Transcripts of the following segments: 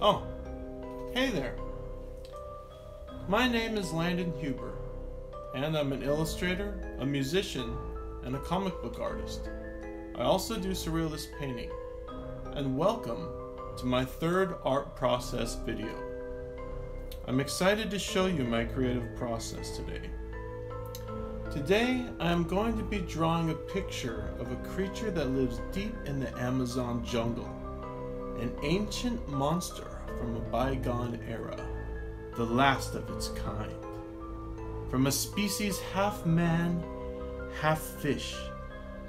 Oh, hey there. My name is Landon Huber, and I'm an illustrator, a musician, and a comic book artist. I also do surrealist painting. And welcome to my third art process video. I'm excited to show you my creative process today. Today, I am going to be drawing a picture of a creature that lives deep in the Amazon jungle, an ancient monster from a bygone era, the last of its kind. From a species half man, half fish,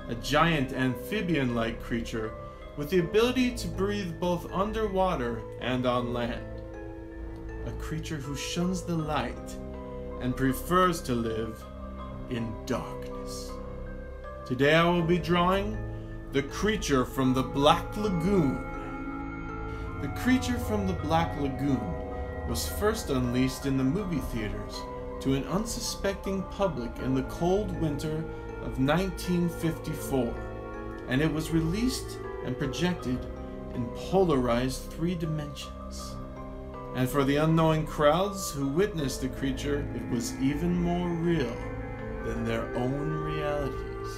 a giant amphibian-like creature with the ability to breathe both underwater and on land. A creature who shuns the light and prefers to live in darkness. Today I will be drawing the Creature from the Black Lagoon. The Creature from the Black Lagoon was first unleashed in the movie theaters to an unsuspecting public in the cold winter of 1954, and it was released and projected in polarized 3 dimensions. And for the unknowing crowds who witnessed the creature, it was even more real than their own realities.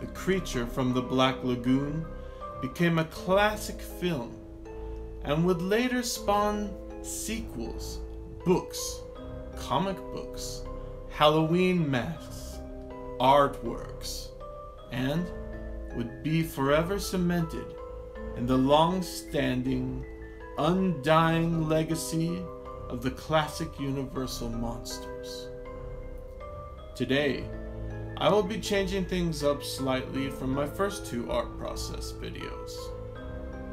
The Creature from the Black Lagoon became a classic film and would later spawn sequels, books, comic books, Halloween masks, artworks, and would be forever cemented in the long-standing, undying legacy of the classic Universal monsters. Today, I will be changing things up slightly from my first 2 art process videos.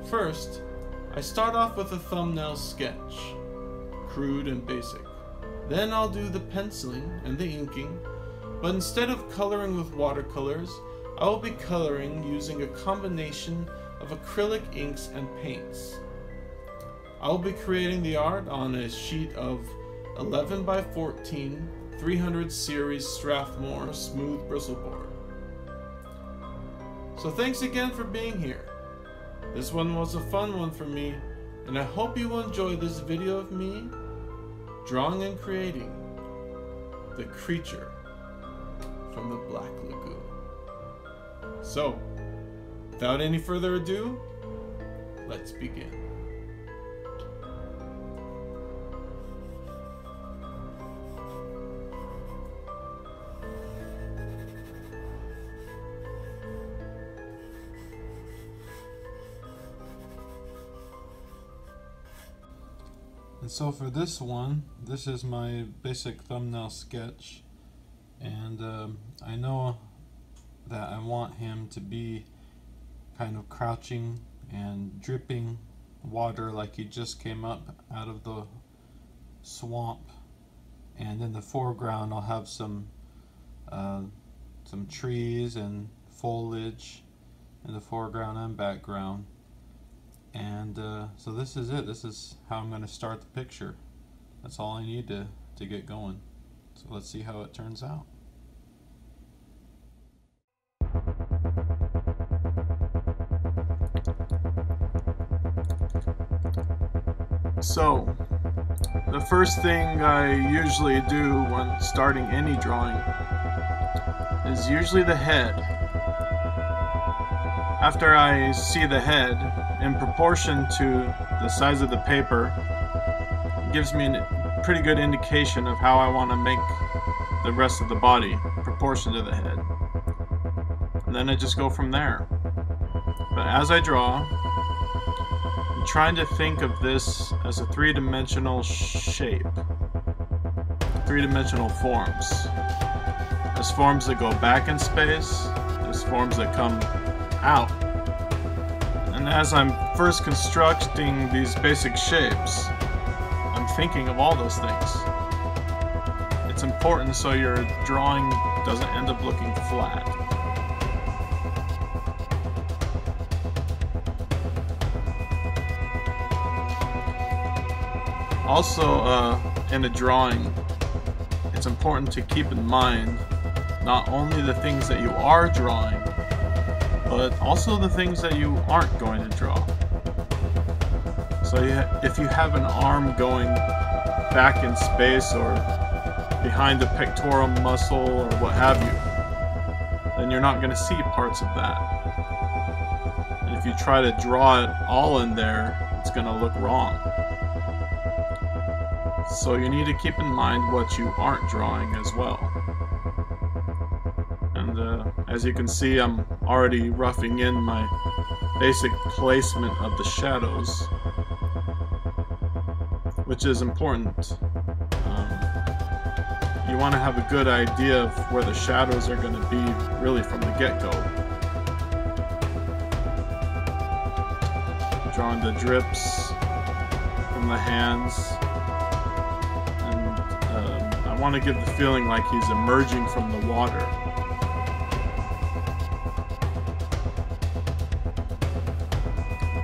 First, I start off with a thumbnail sketch, crude and basic. Then I'll do the penciling and the inking, but instead of coloring with watercolors, I will be coloring using a combination of acrylic inks and paints. I will be creating the art on a sheet of 11 by 14 300 series Strathmore smooth bristle board. So thanks again for being here. This one was a fun one for me, and I hope you will enjoy this video of me drawing and creating the Creature from the Black Lagoon. So, without any further ado, let's begin. And so for this one, this is my basic thumbnail sketch, and I know that I want him to be kind of crouching and dripping water like he just came up out of the swamp, and in the foreground I'll have some trees and foliage in the foreground and background. And so this is it. This is how I'm going to start the picture. That's all I need to get going. So let's see how it turns out. So the first thing I usually do when starting any drawing is usually the head. After I see the head, in proportion to the size of the paper, it gives me a pretty good indication of how I want to make the rest of the body in proportion to the head. And then I just go from there. But as I draw, I'm trying to think of this as a 3-dimensional shape, 3-dimensional forms. There's forms that go back in space, there's forms that come out. And as I'm first constructing these basic shapes, I'm thinking of all those things. It's important so your drawing doesn't end up looking flat. Also, in a drawing, it's important to keep in mind not only the things that you are drawing, but also the things that you aren't going to draw. So if you have an arm going back in space or behind the pectoral muscle or what have you, then you're not going to see parts of that. And if you try to draw it all in there, it's going to look wrong. So you need to keep in mind what you aren't drawing as well. And as you can see, I'm already roughing in my basic placement of the shadows, which is important. You want to have a good idea of where the shadows are going to be really from the get-go. Drawing the drips from the hands. I want to give the feeling like he's emerging from the water.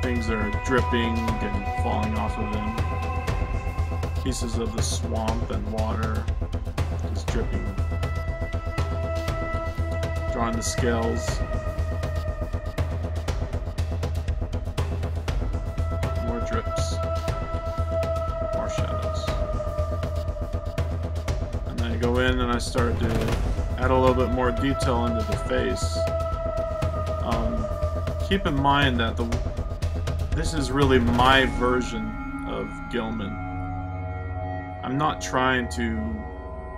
Things are dripping and falling off of him. Pieces of the swamp and water just dripping. Drawing the scales. More drips. More shadows. Go in and I start to add a little bit more detail into the face. Keep in mind that this is really my version of Gill-man. I'm not trying to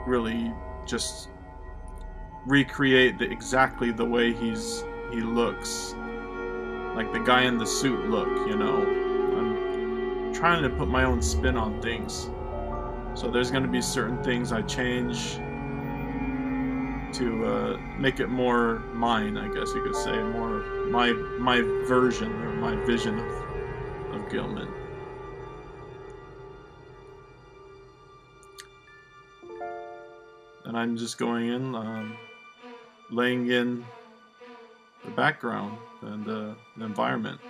really just recreate exactly the way he looks, like the guy in the suit look. You know, I'm trying to put my own spin on things. So there's going to be certain things I change to make it more mine, I guess you could say, more my version or my vision of Gill-man. And I'm just going in, laying in the background and the environment.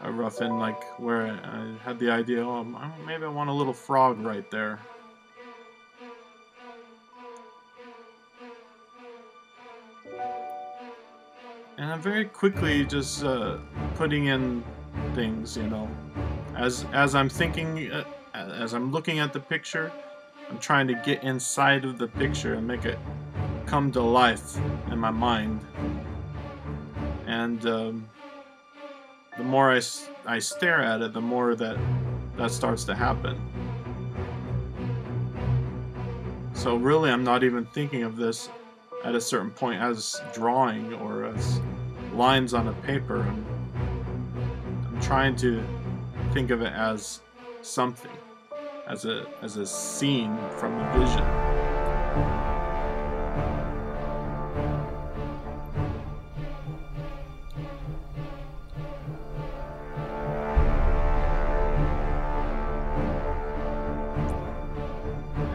I rough in like where I had the idea, oh, maybe I want a little frog right there. And I'm very quickly just putting in things, you know. As I'm thinking, as I'm looking at the picture, I'm trying to get inside of the picture and make it come to life in my mind. And the more I stare at it, the more that starts to happen. So really, I'm not even thinking of this at a certain point as drawing or as lines on a paper. I'm trying to think of it as something, as a scene from a vision.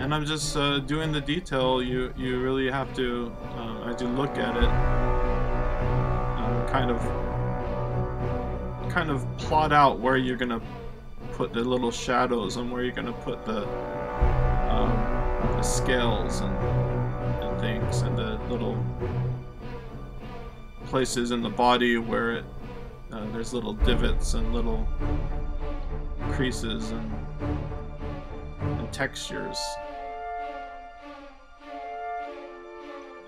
And I'm just doing the detail. You really have to I do look at it and kind of plot out where you're gonna put the little shadows and where you're gonna put the scales and things and the little places in the body where it there's little divots and little creases and textures.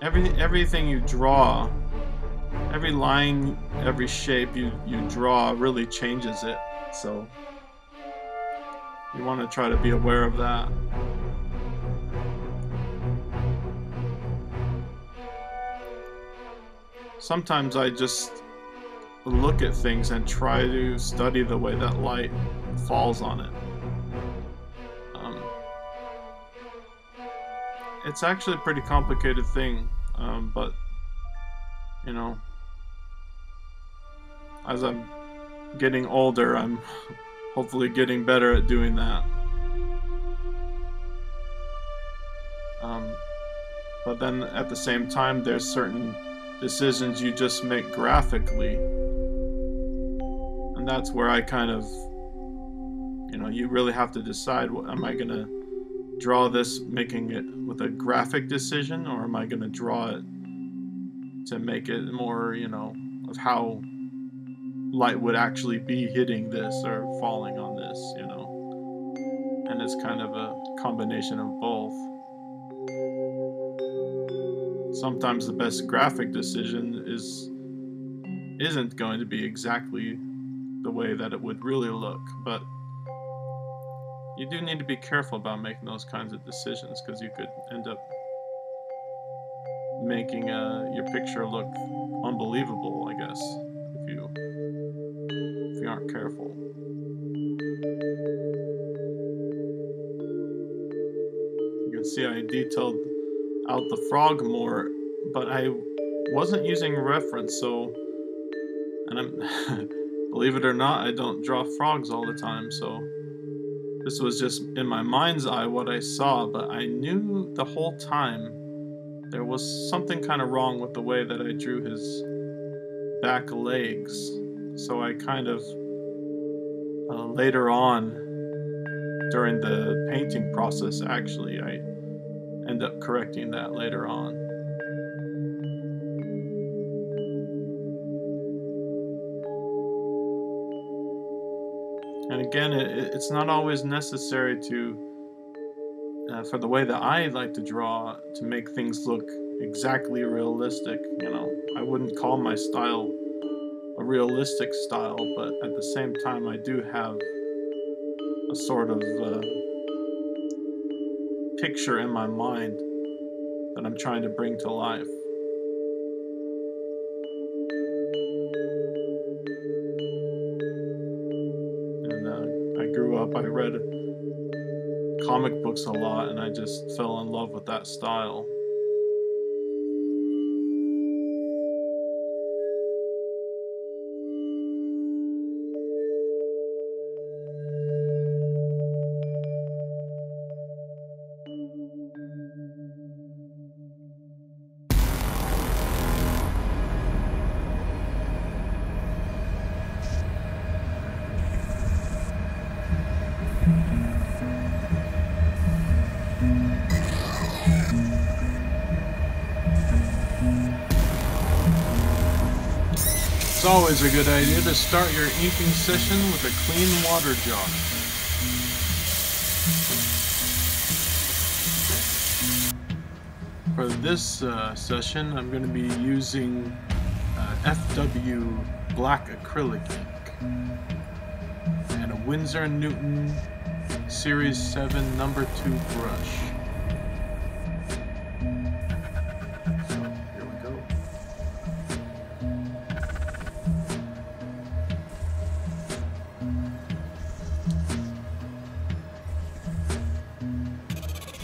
Everything you draw, every line, every shape you draw really changes it. So you want to try to be aware of that. Sometimes I just look at things and try to study the way that light falls on it. It's actually a pretty complicated thing, but, you know, as I'm getting older, I'm hopefully getting better at doing that. But then at the same time, there's certain decisions you just make graphically. And that's where I kind of, you know, you really have to decide, what am I going to draw this making it with a graphic decision, or am I going to draw it to make it more, you know, of how light would actually be hitting this or falling on this, you know. And it's kind of a combination of both. Sometimes the best graphic decision isn't going to be exactly the way that it would really look, but you do need to be careful about making those kinds of decisions, because you could end up making your picture look unbelievable, I guess, if you aren't careful. You can see I detailed out the frog more, but I wasn't using reference, so, and I'm believe it or not, I don't draw frogs all the time, so this was just in my mind's eye what I saw, but I knew the whole time there was something kind of wrong with the way that I drew his back legs. So I kind of, later on, during the painting process, actually, I end up correcting that later on. And again, it's not always necessary to, for the way that I like to draw, to make things look exactly realistic, you know. I wouldn't call my style a realistic style, but at the same time I do have a sort of picture in my mind that I'm trying to bring to life. I read comic books a lot, and I just fell in love with that style. It's always a good idea to start your inking session with a clean water jar. For this session, I'm going to be using FW black acrylic ink and a Winsor & Newton Series 7 number 2 brush.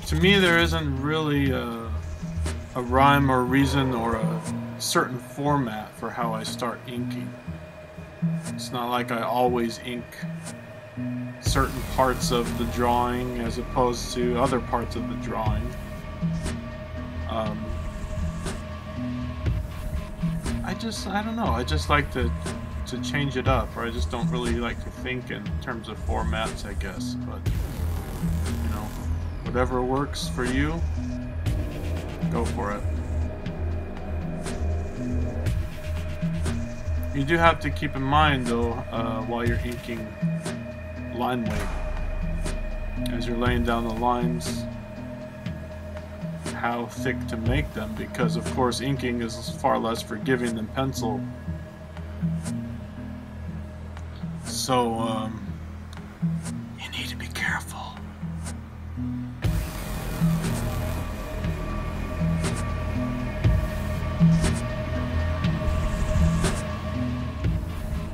To me, there isn't really a rhyme or reason or a certain format for how I start inking. It's not like I always ink certain parts of the drawing as opposed to other parts of the drawing. I don't know, I just like to change it up, or I just don't really like to think in terms of formats, I guess, but you know. Whatever works for you, go for it. You do have to keep in mind, though, while you're inking line weight, as you're laying down the lines, how thick to make them, because of course inking is far less forgiving than pencil. So, you need to be careful.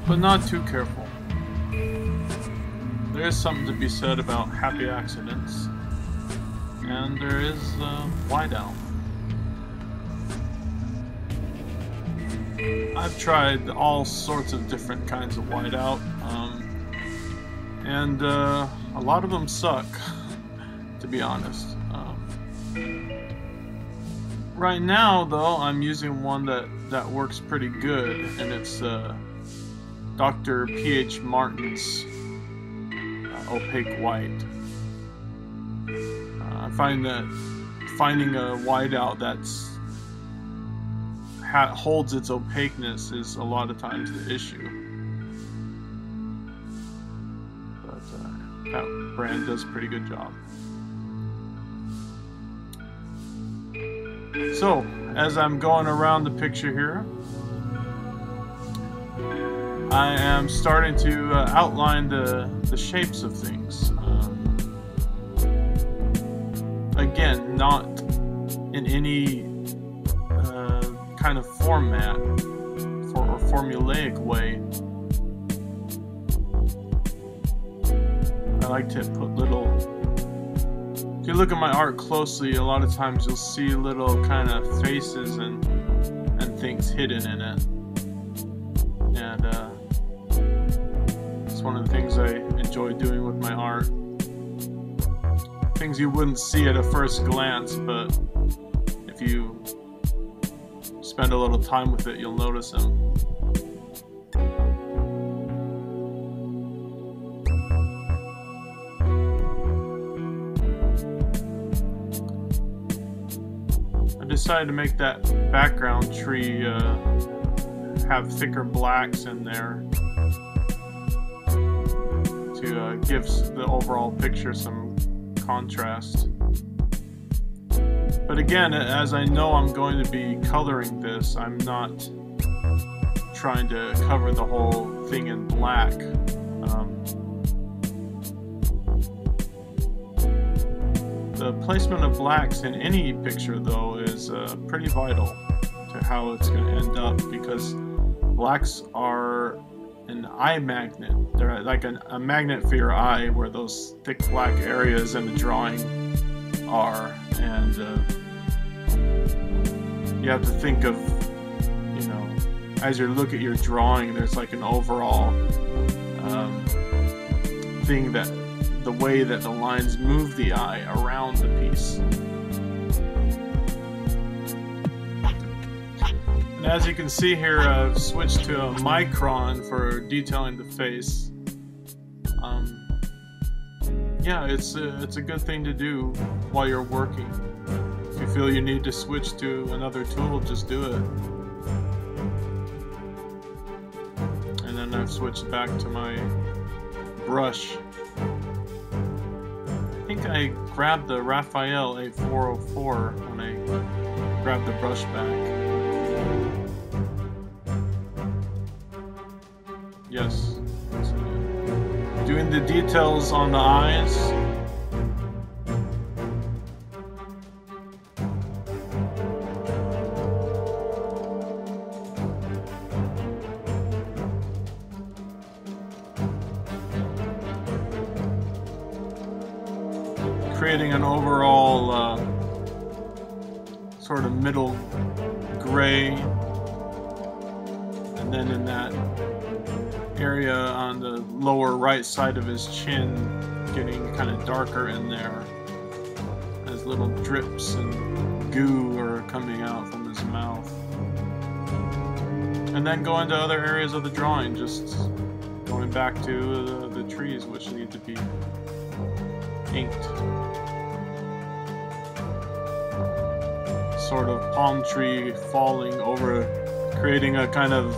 But not too careful. There is something to be said about happy accidents, and there is whiteout. I've tried all sorts of different kinds of whiteout, and a lot of them suck, to be honest. Right now, though, I'm using one that works pretty good, and it's Dr. P. H. Martin's Opaque White. I find that finding a whiteout that's holds its opaqueness is a lot of times the issue. That brand does a pretty good job. So, as I'm going around the picture here, I am starting to outline the shapes of things. Again, not in any kind of format or formulaic way. I like to put little, if you look at my art closely, a lot of times you'll see little kind of faces and things hidden in it. And it's one of the things I enjoy doing with my art. Things you wouldn't see at a first glance, but if you spend a little time with it, you'll notice them. Decided to make that background tree have thicker blacks in there to give the overall picture some contrast. But again, as I know I'm going to be coloring this, I'm not trying to cover the whole thing in black. The placement of blacks in any picture, though, is pretty vital to how it's going to end up, because blacks are an eye magnet. They're like a magnet for your eye, where those thick black areas in the drawing are. And you have to think of, you know, as you look at your drawing, there's like an overall thing that the way that the lines move the eye around the piece. And as you can see here, I've switched to a micron for detailing the face. Yeah, it's a good thing to do while you're working. If you feel you need to switch to another tool, just do it. And then I've switched back to my brush. I think I grabbed the Raphael A404 when I grabbed the brush back. Yes. Doing the details on the eyes. Creating an overall sort of middle gray, and then in that area on the lower right side of his chin, getting kind of darker in there as little drips and goo are coming out from his mouth. And then going to other areas of the drawing, just going back to the trees, which need to be inked. Sort of palm tree falling over, creating a kind of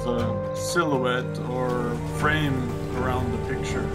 silhouette or frame around the picture.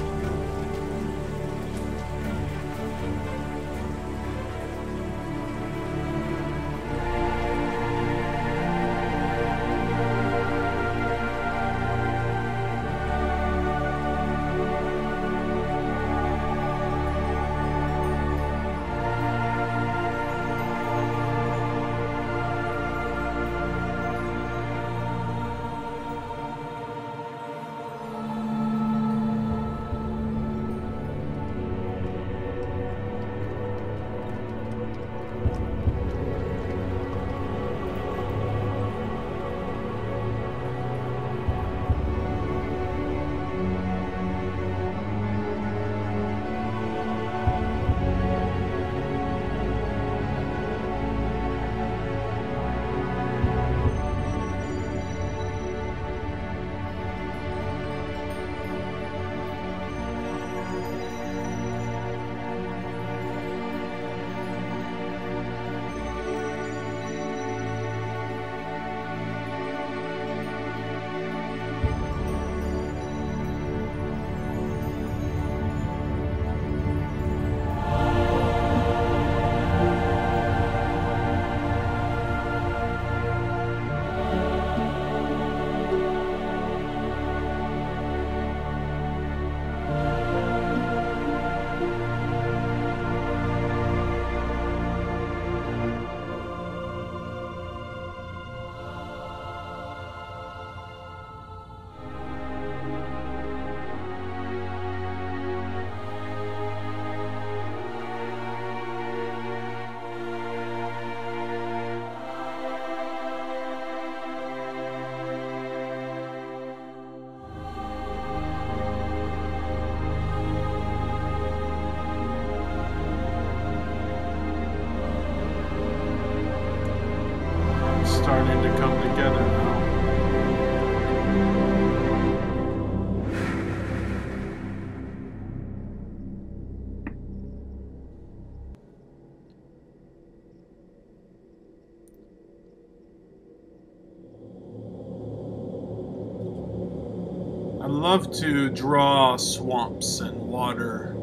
love to draw swamps and water.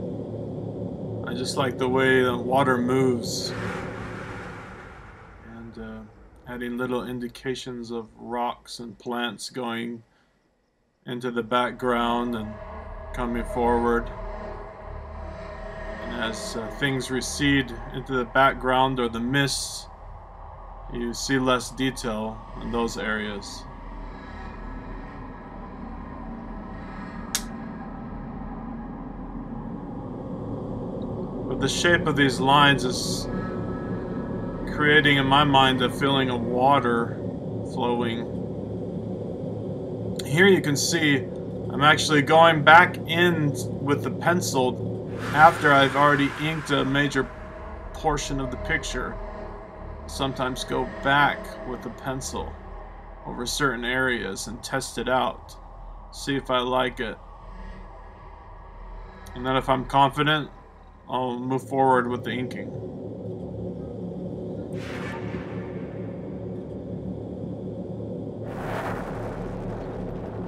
I just like the way the water moves. And adding little indications of rocks and plants going into the background and coming forward. And as things recede into the background or the mists, you see less detail in those areas. But the shape of these lines is creating in my mind a feeling of water flowing. Here you can see I'm actually going back in with the pencil after I've already inked a major portion of the picture. Sometimes go back with the pencil over certain areas and test it out, see if I like it, and then if I'm confident I'll move forward with the inking.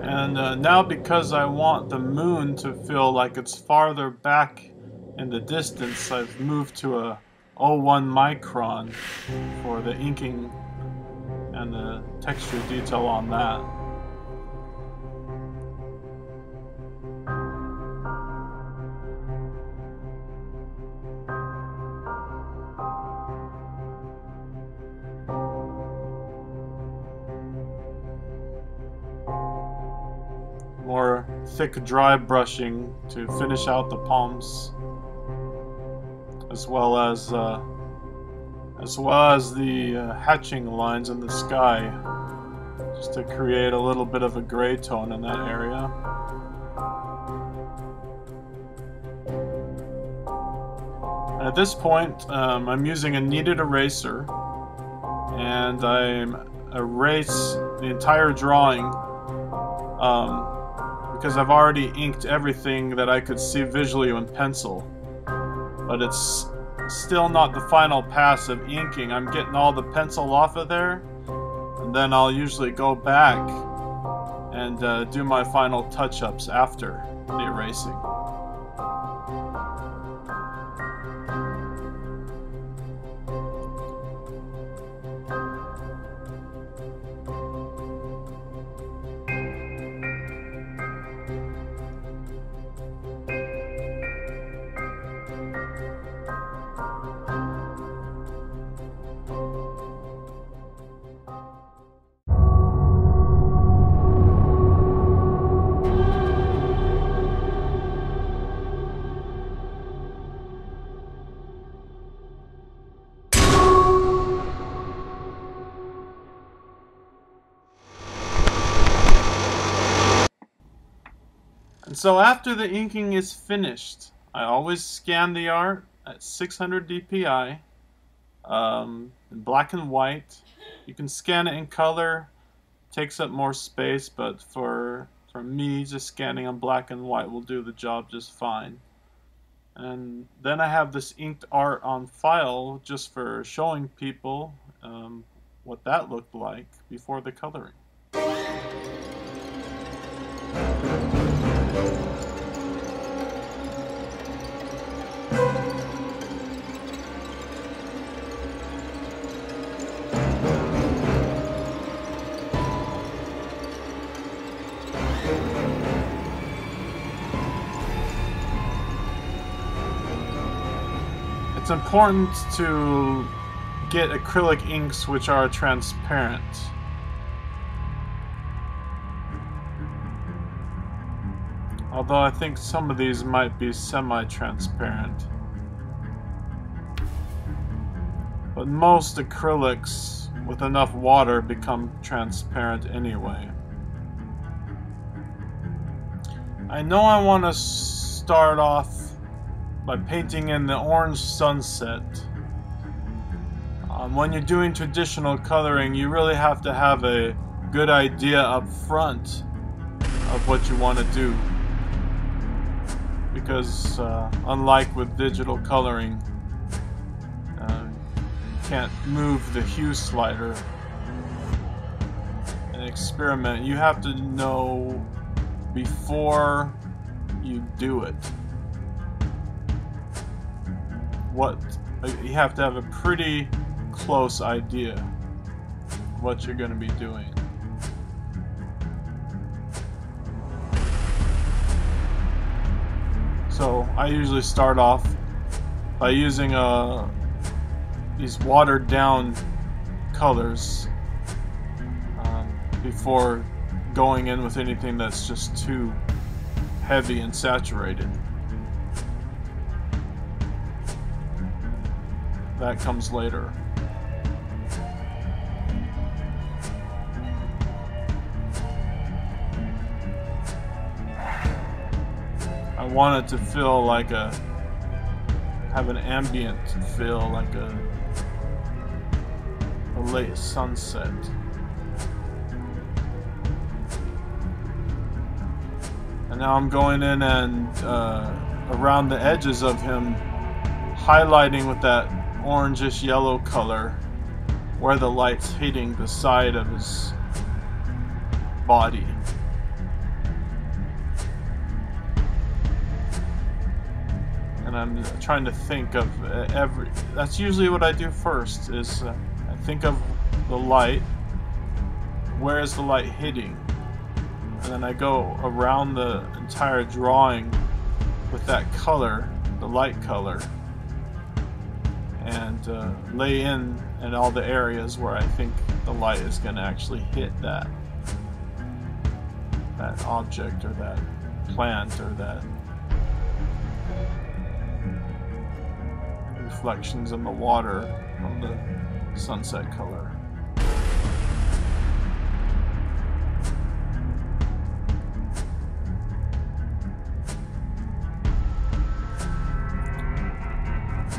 And now, because I want the moon to feel like it's farther back in the distance, I've moved to a 0.1 micron for the inking and the texture detail on that. More thick dry brushing to finish out the palms, as well as the hatching lines in the sky, just to create a little bit of a gray tone in that area. And at this point, I'm using a kneaded eraser, and I erase the entire drawing because I've already inked everything that I could see visually in pencil. But it's still not the final pass of inking. I'm getting all the pencil off of there, and then I'll usually go back and do my final touch-ups after the erasing. So after the inking is finished, I always scan the art at 600 dpi, in black and white. You can scan it in color, takes up more space, but for me, just scanning on black and white will do the job just fine. And then I have this inked art on file just for showing people what that looked like before the coloring. It's important to get acrylic inks which are transparent. Although I think some of these might be semi-transparent. But most acrylics with enough water become transparent anyway. I know I want to start off by painting in the orange sunset. When you're doing traditional coloring, you really have to have a good idea up front of what you want to do, because unlike with digital coloring, you can't move the hue slider and experiment. You have to know before you do it. What, you have to have a pretty close idea of what you're going to be doing. So I usually start off by using these watered down colors before going in with anything that's just too heavy and saturated. That comes later. I want it to feel like a, have an ambient feel, like a late sunset. And now I'm going in and around the edges of him, highlighting with that orangish yellow color where the light's hitting the side of his body. And I'm trying to think of every... That's usually what I do first, is I think of the light. Where is the light hitting? And then I go around the entire drawing with that color, the light color, and lay in all the areas where I think the light is going to actually hit that object or that plant or that reflections in the water from the sunset color.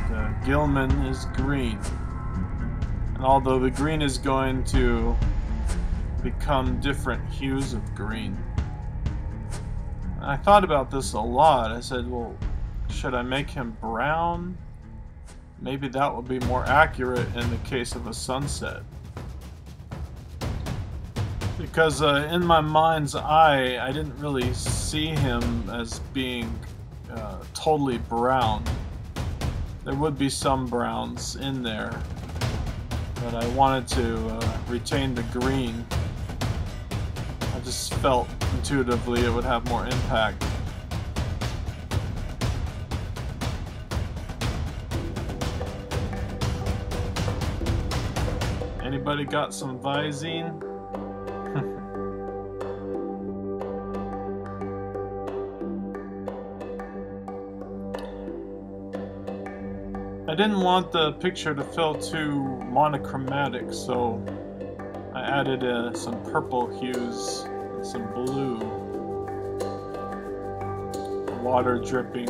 The Gill-man is green, and although the green is going to become different hues of green, and I thought about this a lot. I said, well, should I make him brown? Maybe that would be more accurate in the case of a sunset. Because in my mind's eye, I didn't really see him as being totally brown. There would be some browns in there, but I wanted to retain the green. I just felt intuitively it would have more impact. Anybody got some Visine? I didn't want the picture to feel too monochromatic, so I added some purple hues and some blue. Water dripping.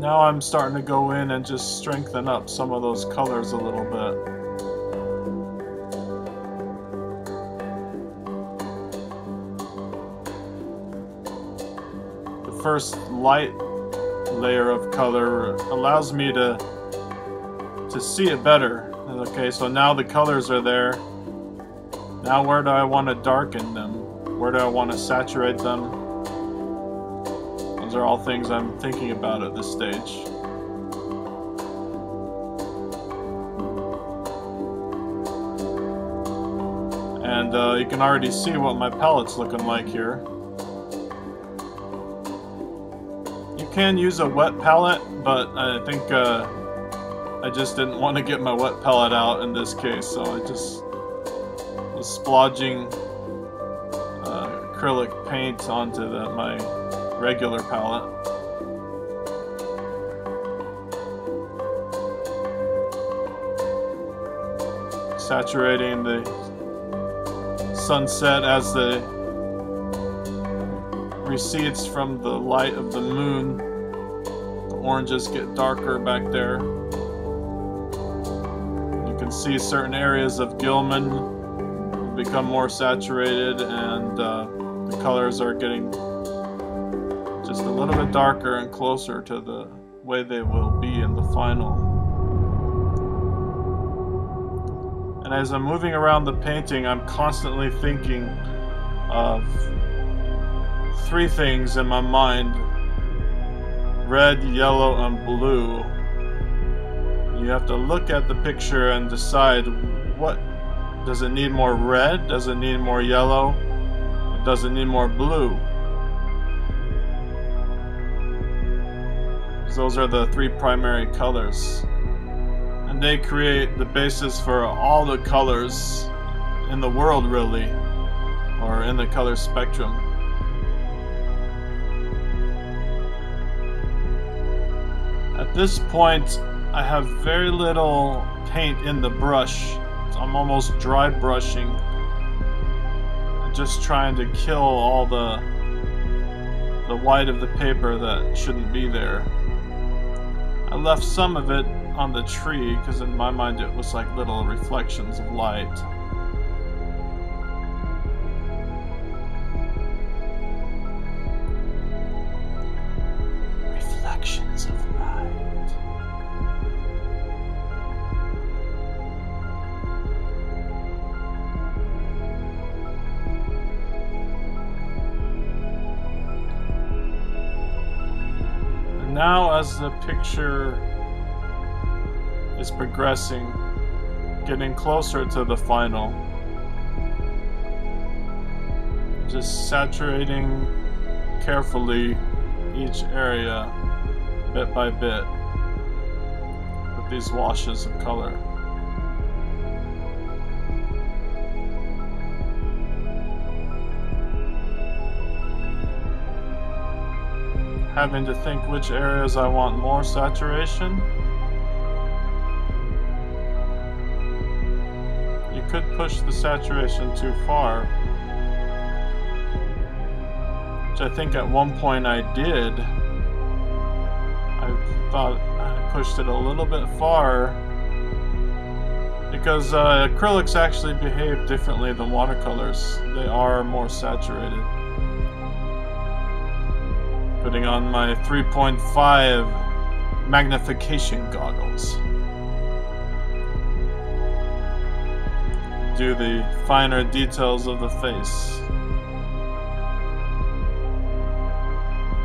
Now I'm starting to go in and just strengthen up some of those colors a little bit. The first light layer of color allows me to see it better. Okay, so now the colors are there. Now where do I want to darken them? Where do I want to saturate them? Those are all things I'm thinking about at this stage. And you can already see what my palette's looking like here. You can use a wet palette, but I think I just didn't want to get my wet palette out in this case, so I just was splodging acrylic paint onto my regular palette. Saturating the sunset as it recedes from the light of the moon. The oranges get darker back there. You can see certain areas of Gill-man become more saturated, and the colors are getting just a little bit darker and closer to the way they will be in the final. And as I'm moving around the painting, I'm constantly thinking of three things in my mind: red, yellow, and blue. You have to look at the picture and decide, what does it need? More red? Does it need more yellow? Does it need more blue? Those are the three primary colors, and they create the basis for all the colors in the world, really, or in the color spectrum. At this point, I have very little paint in the brush. I'm almost dry brushing. I'm just trying to kill all the white of the paper that shouldn't be there. I left some of it on the tree because in my mind it was like little reflections of light. Reflections of Now, as the picture is progressing, getting closer to the final, just saturating carefully each area, bit by bit, with these washes of color. Having to think which areas I want more saturation. You could push the saturation too far, which I think at one point I did. I thought I pushed it a little bit far because acrylics actually behave differently than watercolors. They are more saturated. Putting on my 3.5 magnification goggles. Do the finer details of the face.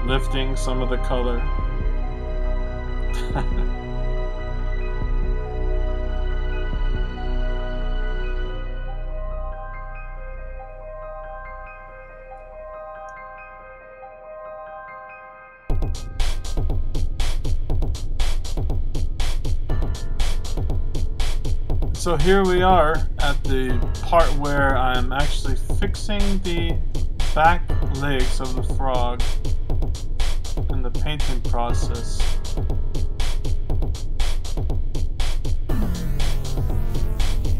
Lifting some of the color. So here we are at the part where I'm actually fixing the back legs of the frog in the painting process.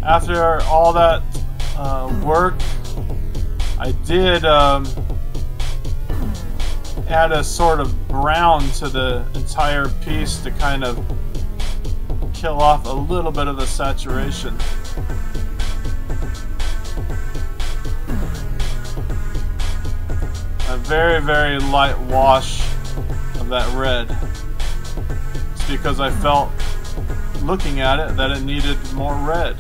After all that work, I did add a sort of brown to the entire piece to kind of kill off a little bit of the saturation. A very, very light wash of that red. It's because I felt, looking at it, that it needed more red.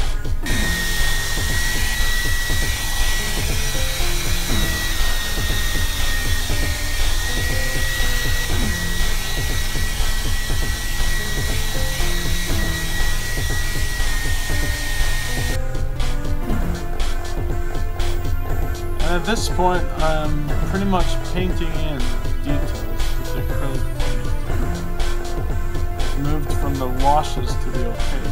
At this point, I'm pretty much painting in details with the acrylic paint. I've moved from the washes to the opaques.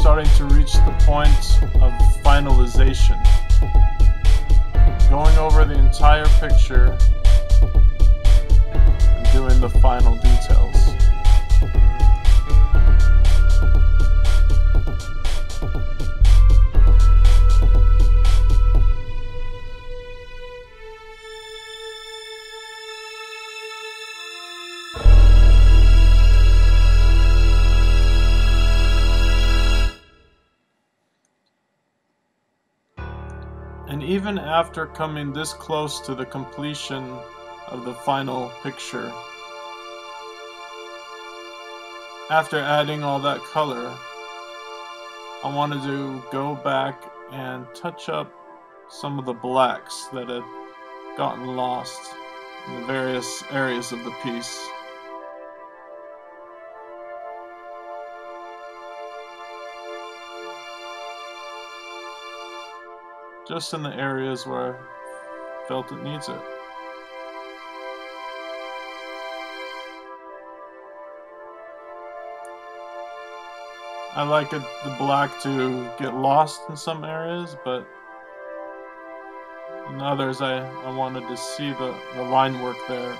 Starting to reach the point of finalization. Going over the entire picture and doing the final details. even after coming this close to the completion of the final picture. After adding all that color, I wanted to go back and touch up some of the blacks that had gotten lost in the various areas of the piece. Just in the areas where I felt it needs it. I like it, the black to get lost in some areas, but in others I wanted to see the line work there.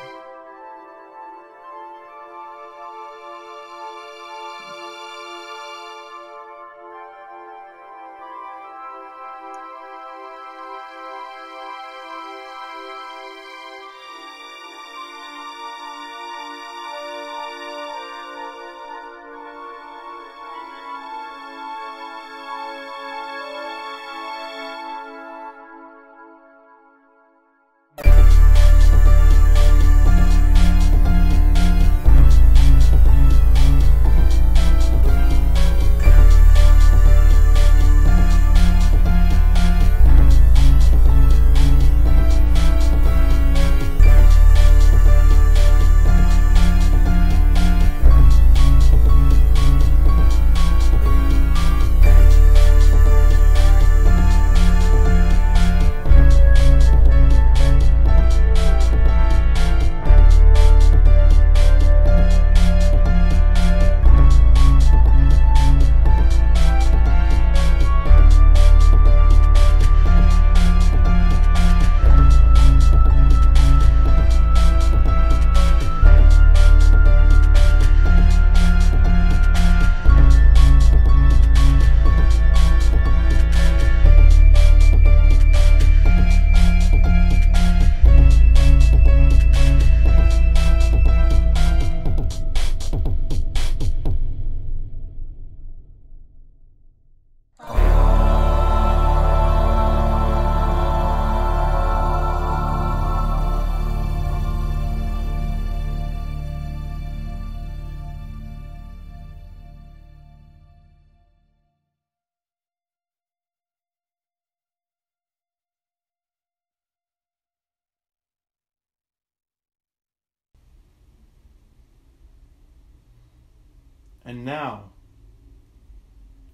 And now,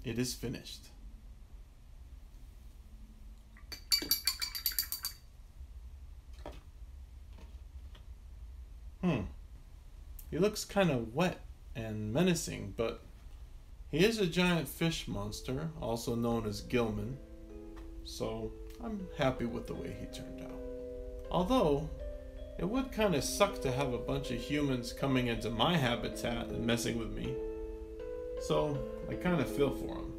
it is finished. He looks kind of wet and menacing, but he is a giant fish monster, also known as Gill-man, so I'm happy with the way he turned out. Although, it would kind of suck to have a bunch of humans coming into my habitat and messing with me. So, I kind of feel for him.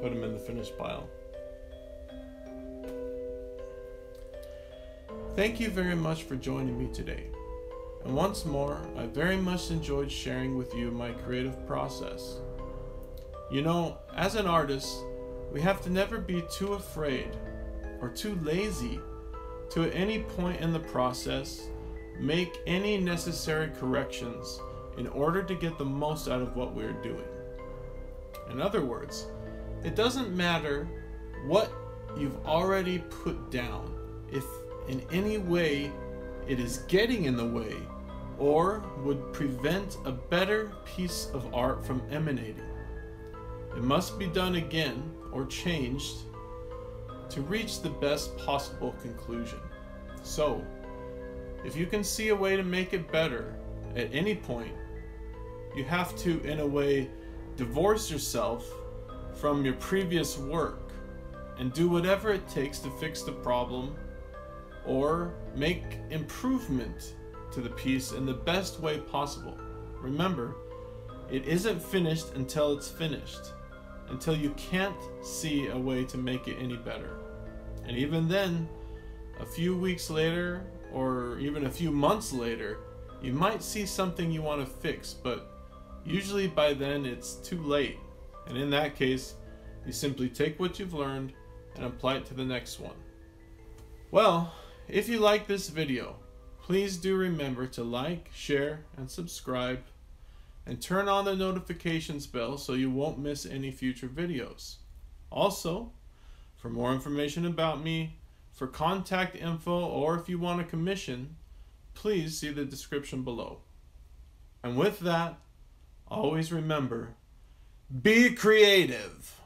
Put him in the finished pile. Thank you very much for joining me today. And once more, I very much enjoyed sharing with you my creative process. You know, as an artist, we have to never be too afraid or too lazy to at any point in the process make any necessary corrections in order to get the most out of what we're doing. In other words, it doesn't matter what you've already put down, if in any way it is getting in the way or would prevent a better piece of art from emanating. It must be done again or changed to reach the best possible conclusion. So, if you can see a way to make it better at any point, you have to, in a way, divorce yourself from your previous work and do whatever it takes to fix the problem or make improvement to the piece in the best way possible. Remember, it isn't finished until it's finished, until you can't see a way to make it any better. And even then, a few weeks later, or even a few months later, you might see something you want to fix, but usually by then it's too late, and in that case, you simply take what you've learned and apply it to the next one. Well, if you like this video, please do remember to like, share, and subscribe, and turn on the notifications bell so you won't miss any future videos. Also, for more information about me, for contact info, or if you want a commission, please see the description below. And with that, always remember, be creative.